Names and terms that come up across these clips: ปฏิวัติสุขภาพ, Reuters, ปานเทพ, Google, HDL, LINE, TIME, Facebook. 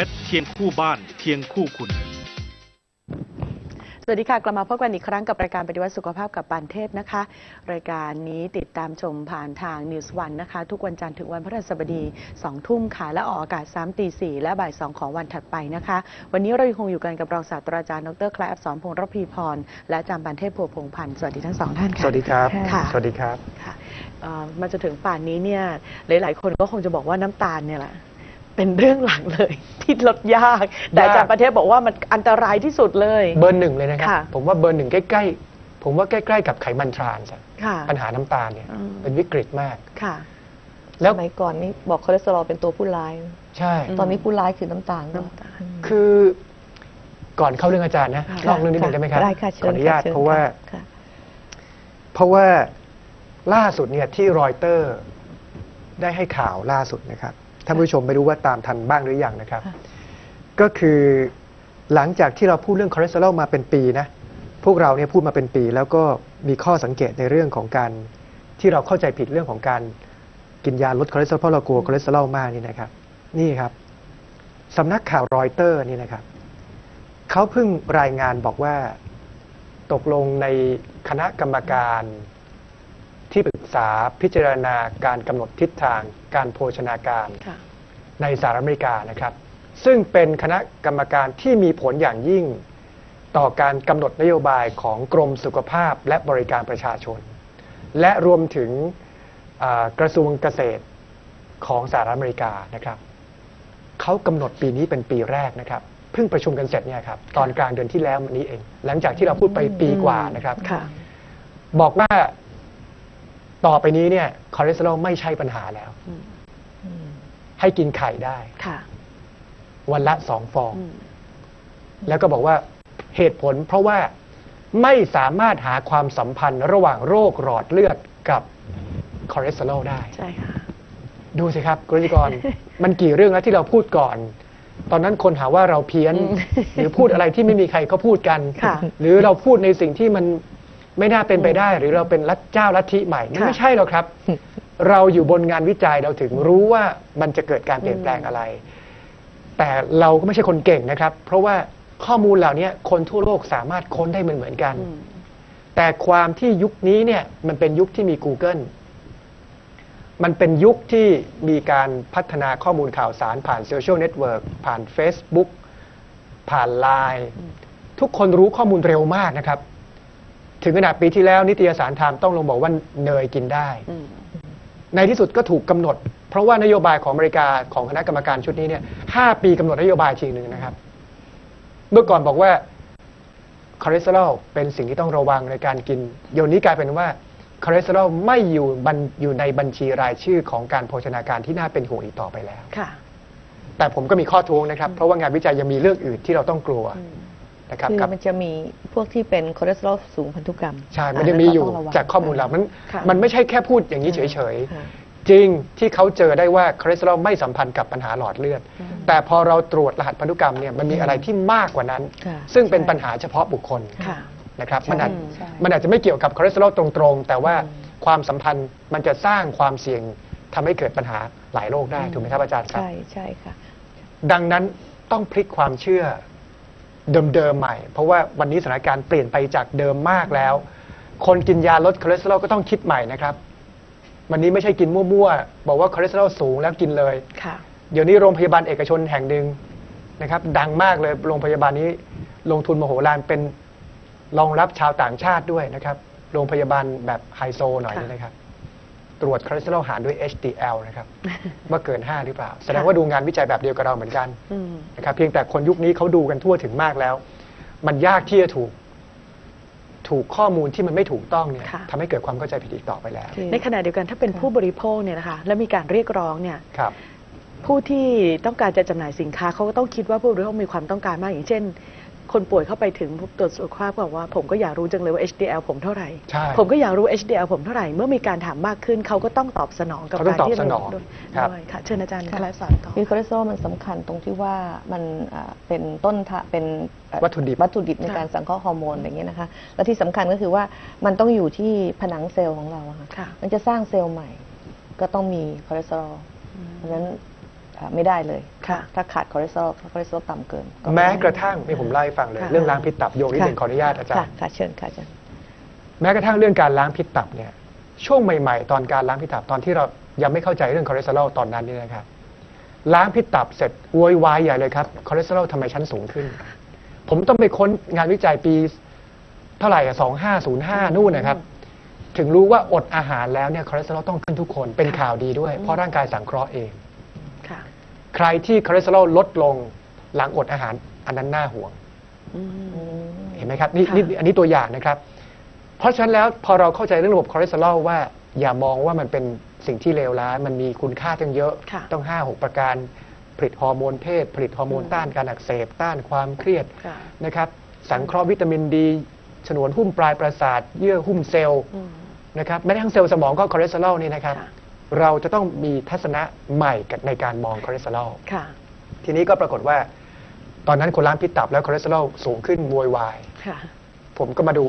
เป็ดเคียงคู่บ้านเคียงคู่คุณสวัสดีค่ะกลับมาพบกันอีกครั้งกับรายการปฏิวัติสุขภาพกับปานเทพนะคะรายการนี้ติดตามชมผ่านทาง News 1นะคะทุกวันจันทร์ถึงวันพฤหัสบดี 20 ทุ่มค่ะและออกอากาศ 3 ตี 4และบ่าย 2 ของวันถัดไปนะคะวันนี้เราคงอยู่กันกับรองศาสตราจารย์ดร.คล้าย อักษรพงษ์ระพีพรและอาจารย์ปานเทพพัวพงษ์พันธ์สวัสดีทั้งสองท่านค่ะสวัสดีครับสวัสดีครับมาจนถึงป่านนี้เนี่ยหลายๆคนก็คงจะบอกว่าน้ำตาลเนี่ยแหละเป็นเรื่องหลังเลยที่ลดยากแต่จากประเทศบอกว่ามันอันตรายที่สุดเลยเบอร์ 1เลยนะครับผมว่าเบอร์ 1ใกล้ๆผมว่าใกล้ๆกับไขมันทรานส์ปัญหาน้ำตาลเนี่ยเป็นวิกฤตมากค่ะแล้วสมัยก่อนนี่บอกคอเลสเตอรอลเป็นตัวผู้ร้ายใช่ตอนนี้ผู้ร้ายคือน้ำตาลคือก่อนเข้าเรื่องอาจารย์นะลองเรื่องนี้หน่อยได้ไหมครับขออนุญาตเพราะว่าล่าสุดเนี่ยที่รอยเตอร์ได้ให้ข่าวล่าสุดนะครับท่านผู้ชมไม่รู้ว่าตามทันบ้างหรือยังนะครับก็คือหลังจากที่เราพูดเรื่องคอเลสเตอรอลมาเป็นปีนะพวกเราเนี่ยพูดมาเป็นปีแล้วก็มีข้อสังเกตในเรื่องของการที่เราเข้าใจผิดเรื่องของการกินยาลดคอเลสเตอรอลเพราะเรากลัวคอเลสเตอรอลมากนี่นะครับนี่ครับสำนักข่าวรอยเตอร์นี่นะครับเขาเพิ่งรายงานบอกว่าตกลงในคณะกรรมการที่ปรึกษาพิจารณาการกำหนดทิศทางการโภชนาการในสหรัฐอเมริกานะครับซึ่งเป็นคณะกรรมการที่มีผลอย่างยิ่งต่อการกำหนดนโยบายของกรมสุขภาพและบริการประชาชนและรวมถึงกระทรวงเกษตรของสหรัฐอเมริกานะครับเขากำหนดปีนี้เป็นปีแรกนะครับเพิ่งประชุมกันเสร็จเนี่ยครับตอนกลางเดือนที่แล้วนี้เองหลังจากที่เราพูดไปปีกว่านะครับบอกว่าต่อไปนี้เนี่ยคอเลสเตอรอลไม่ใช่ปัญหาแล้วให้กินไข่ได้วันละ2 ฟองแล้วก็บอกว่าเหตุผลเพราะว่าไม่สามารถหาความสัมพันธ์ระหว่างโรคหลอดเลือดกับคอเลสเตอรอลได้ใช่ค่ะดูสิครับคุณกร มันกี่เรื่องแล้วที่เราพูดก่อนตอนนั้นคนหาว่าเราเพี้ยน หรือพูดอะไรที่ไม่มีใครเขาพูดกัน หรือเราพูดในสิ่งที่มันไม่น่าเป็นไปได้หรือเราเป็นรัฐเจ้าลัทธิใหม่ไม่ใช่หรอกครับเราอยู่บนงานวิจัยเราถึงรู้ว่ามันจะเกิดการเปลี่ยนแปลงอะไรแต่เราก็ไม่ใช่คนเก่งนะครับเพราะว่าข้อมูลเหล่านี้คนทั่วโลกสามารถค้นได้เหมือนกันแต่ความที่ยุคนี้เนี่ยมันเป็นยุคที่มี Google มันเป็นยุคที่มีการพัฒนาข้อมูลข่าวสารผ่านโซเชียลเน็ตเวิร์กผ่าน Facebook ผ่าน LINE ทุกคนรู้ข้อมูลเร็วมากนะครับถึงขนาดปีที่แล้วนิตยสารไทม์ต้องลงบอกว่าเนยกินได้ในที่สุดก็ถูกกำหนดเพราะว่านโยบายของอเมริกาของคณะกรรมการชุดนี้เนี่ย5 ปีกำหนดนโยบายทีหนึ่งนะครับเมื่อก่อนบอกว่าคอเลสเตอรอลเป็นสิ่งที่ต้องระวังในการกินเดี๋ยวนี้กลายเป็นว่าคอเลสเตอรอลไม่อยู่ในบัญชีรายชื่อของการโภชนาการที่น่าเป็นห่วงอีกต่อไปแล้วแต่ผมก็มีข้อท้วงนะครับเพราะว่างานวิจัยยังมีเรื่องอื่นที่เราต้องกลัวคือมันจะมีพวกที่เป็นคอเลสเตอรอลสูงพันธุกรรมใช่มันจะมีอยู่จากข้อมูลเรามันไม่ใช่แค่พูดอย่างนี้เฉยๆจริงที่เขาเจอได้ว่าคอเลสเตอรอลไม่สัมพันธ์กับปัญหาหลอดเลือดแต่พอเราตรวจรหัสพันธุกรรมเนี่ยมันมีอะไรที่มากกว่านั้นซึ่งเป็นปัญหาเฉพาะบุคคลนะครับมันอาจจะไม่เกี่ยวกับคอเลสเตอรอลตรงๆแต่ว่าความสัมพันธ์มันจะสร้างความเสี่ยงทำให้เกิดปัญหาหลายโรคได้ถูกไหมครับอาจารย์ครับใช่ค่ะดังนั้นต้องพลิกความเชื่อเดิมใหม่เพราะว่าวันนี้สถานการณ์เปลี่ยนไปจากเดิมมากแล้วคนกินยาลดคอเลสเตอรอลก็ต้องคิดใหม่นะครับวันนี้ไม่ใช่กินมั่วๆบอกว่าคอเลสเตอรอลสูงแล้วกินเลยเดี๋ยวนี้โรงพยาบาลเอกชนแห่งหนึ่งนะครับดังมากเลยโรงพยาบาลนี้ลงทุนมโหฬารเป็นรองรับชาวต่างชาติด้วยนะครับโรงพยาบาลแบบไฮโซหน่อยนะครับตรวจคอเลสเตอรอลหารด้วย HDL นะครับว่าเกิน5หรือเปล่าแสดงว่าดูงานวิจัยแบบเดียวกับเราเหมือนกันนะครับเพียงแต่คนยุคนี้เขาดูกันทั่วถึงมากแล้วมันยากที่จะถูกข้อมูลที่มันไม่ถูกต้องเนี่ยทำให้เกิดความเข้าใจผิดอีกต่อไปแล้วในขณะเดียวกันถ้าเป็นผู้บริโภคเนี่ยนะคะและมีการเรียกร้องเนี่ยผู้ที่ต้องการจะจำหน่ายสินค้าเขาก็ต้องคิดว่าผู้บริโภคมีความต้องการมากอย่างเช่นคนป่วยเข้าไปถึงตรวจสุขภาพบอกว่าผมก็อยากรู้จังเลยว่า HDL ผมเท่าไหร่ผมก็อยากรู้ HDL ผมเท่าไหร่เมื่อมีการถามมากขึ้นเขาก็ต้องตอบสนองกับการที่เราด้วยค่ะเชิญอาจารย์คลายสอนต่อคือคอเลสเตอรอลมันสำคัญตรงที่ว่ามันเป็นต้นทางเป็นวัตถุดิบในการสังเคราะห์ฮอร์โมนอย่างนี้นะคะและที่สำคัญก็คือว่ามันต้องอยู่ที่ผนังเซลล์ของเราค่ะมันจะสร้างเซลล์ใหม่ก็ต้องมีคอเลสเตอรอลเพราะฉะนั้น ไม่ได้เลยถ้าขาดคอเลสเตอรอลต่ำเกินแม้กระทั่งนี่ผมไล่ฟังเลยเรื่องล้างพิษตับโยงนิดหนึ่งขออนุญาตอาจารย์ค่ะเชิญค่ะอาจารย์แม้กระทั่งเรื่องการล้างพิษตับเนี่ยช่วงใหม่ๆตอนการล้างพิษตับตอนที่เรายังไม่เข้าใจเรื่องคอเลสเตอรอลตอนนั้นนี่นะครับล้างพิษตับเสร็จโวยวายใหญ่เลยครับคอเลสเตอรอลทำไมชั้นสูงขึ้นผมต้องไปค้นงานวิจัยปีเท่าไหร่2505นู่นนะครับถึงรู้ว่าอดอาหารแล้วเนี่ยคอเลสเตอรอลต้องขึ้นทุกคนเป็นข่าวดีด้วยเพราะร่างกายสังเคราะห์เองใครที่คอเลสเตอรอลลดลงหลังอดอาหารอันนั้นน่าห่วงเห็นไหมครับนี่อันนี้ตัวอย่างนะครับเพราะฉะนั้นแล้วพอเราเข้าใจเรื่องระบบคอเลสเตอรอลว่าอย่ามองว่ามันเป็นสิ่งที่เลวร้ายมันมีคุณค่าตั้งเยอะต้อง5-6ประการผลิตฮอร์โมนเพศผลิตฮอร์โมนต้านการอักเสบต้านความเครียดนะครับสังเคราะห์วิตามินดีฉนวนหุ้มปลายประสาทเยื่อหุ้มเซลล์นะครับแม้กระทั่งเซลล์สมองก็คอเลสเตอรอลนี่นะครับเราจะต้องมีทัศนะใหม่ในการมองคอเลสเตอรอลทีนี้ก็ปรากฏว่าตอนนั้นคนล้างพิษตับแล้วคอเลสเตอรอลสูงขึ้นโวยวายผมก็มาดู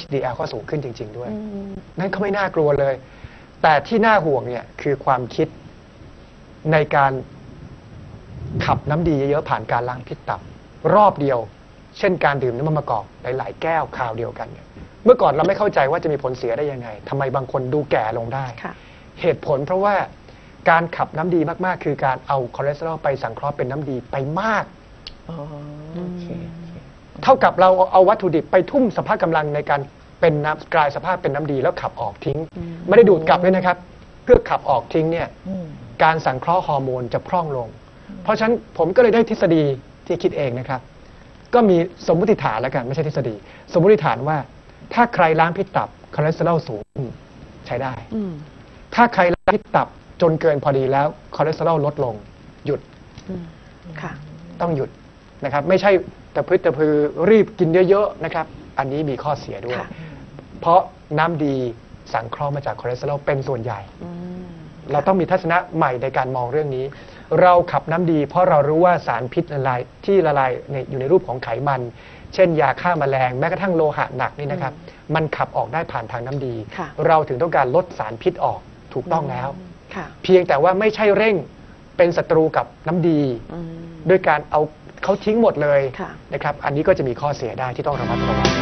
HDL ก็สูงขึ้นจริงๆด้วยนั่นก็ไม่น่ากลัวเลยแต่ที่น่าห่วงเนี่ยคือความคิดในการขับน้ำดีเยอะๆผ่านการล้างพิษตับรอบเดียวเช่นการดื่มน้ำมันมะกอกหลายๆแก้วคราวเดียวกันเมื่อก่อนเราไม่เข้าใจว่าจะมีผลเสียได้ยังไงทำไมบางคนดูแก่ลงได้เหตุผลเพราะว่าการขับน้ำดีมากๆคือการเอาคอเลสเตอรอลไปสังเคราะห์เป็นน้ำดีไปมากเท่ากับเราเอาวัตถุดิบไปทุ่มสภาพกำลังในการเป็นน้ำกลายสภาพเป็นน้ำดีแล้วขับออกทิ้งไม่ได้ดูดกลับด้วยนะครับเพื่อขับออกทิ้งเนี่ยการสังเคราะห์ฮอร์โมนจะพร่องลงเพราะฉะนั้นผมก็เลยได้ทฤษฎีที่คิดเองนะครับก็มีสมมติฐานแล้วกันไม่ใช่ทฤษฎีสมมติฐานว่าถ้าใครล้างพิษตับคอเลสเตอรอลสูงใช้ได้ถ้าใครล้างพิษตับจนเกินพอดีแล้วคอเลสเตอรอลลดลงหยุดต้องหยุดนะครับไม่ใช่แต่พฤติกรรมรีบกินเยอะๆนะครับอันนี้มีข้อเสียด้วยเพราะน้ำดีสังเคราะห์มาจากคอเลสเตอรอลเป็นส่วนใหญ่เราต้องมีทัศนะใหม่ในการมองเรื่องนี้เราขับน้ำดีเพราะเรารู้ว่าสารพิษละลายที่ละลายอยู่ในรูปของไขมันเช่นยาฆ่าแมลงแม้กระทั่งโลหะหนักนี่นะครับมันขับออกได้ผ่านทางน้ำดีเราถึงต้องการลดสารพิษออกถูกต้องแล้วเพียงแต่ว่าไม่ใช่เร่งเป็นศัตรูกับน้ำดีด้วยการเอาเขาทิ้งหมดเลยนะครับอันนี้ก็จะมีข้อเสียได้ที่ต้องระมัดระวัง